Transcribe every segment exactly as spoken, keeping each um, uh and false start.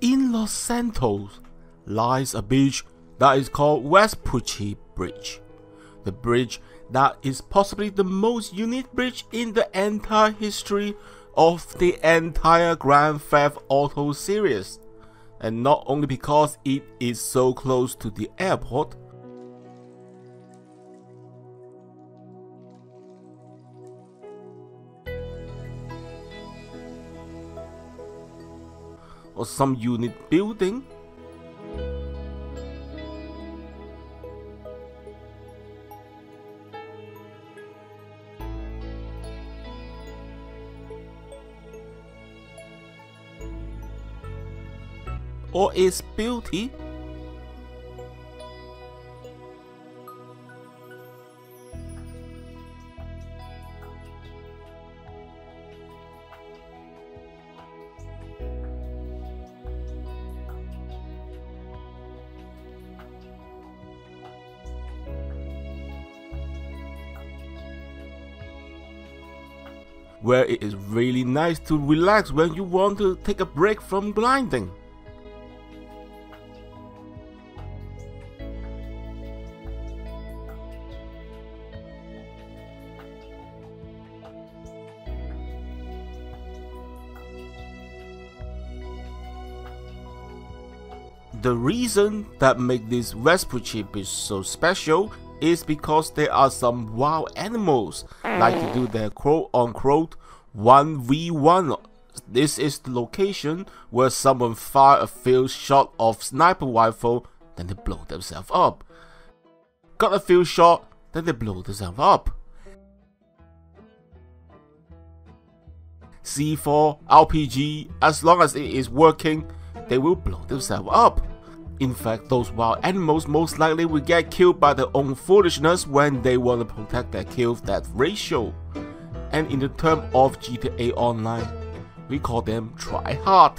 In Los Santos lies a beach that is called Vespucci Bridge, the bridge that is possibly the most unique bridge in the entire history of the entire Grand Theft Auto series, and not only because it is so close to the airport. Or some unit building. Or its beauty. Where it is really nice to relax when you want to take a break from grinding. The reason that makes this Vespucci Beach so special is because there are some wild animals like to do their quote-unquote one v one. This is the location where someone fires a few shots of sniper rifle, then they blow themselves up. Got a few shots, then they blow themselves up. C four, R P G, as long as it is working, they will blow themselves up. In fact, those wild animals most likely will get killed by their own foolishness when they want to protect their kill that ratio. And in the term of G T A Online, we call them try hard.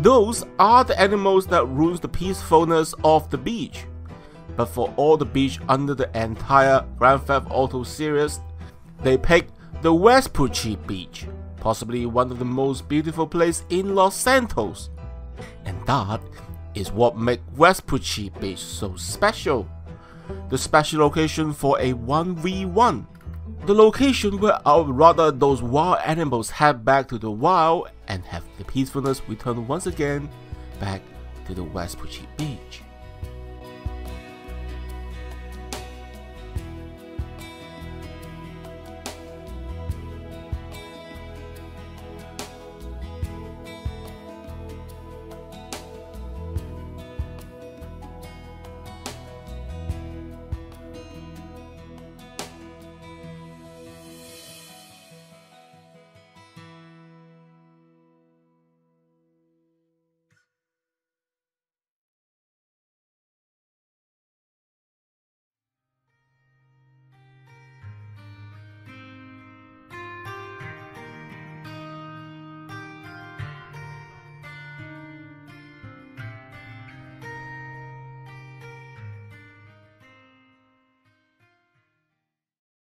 Those are the animals that ruins the peacefulness of the beach. But for all the beach under the entire Grand Theft Auto series, they picked the Vespucci Beach, possibly one of the most beautiful places in Los Santos. And that is what makes Vespucci Beach so special. The special location for a one v one. The location where I would rather those wild animals head back to the wild and have the peacefulness return once again back to the Vespucci Beach.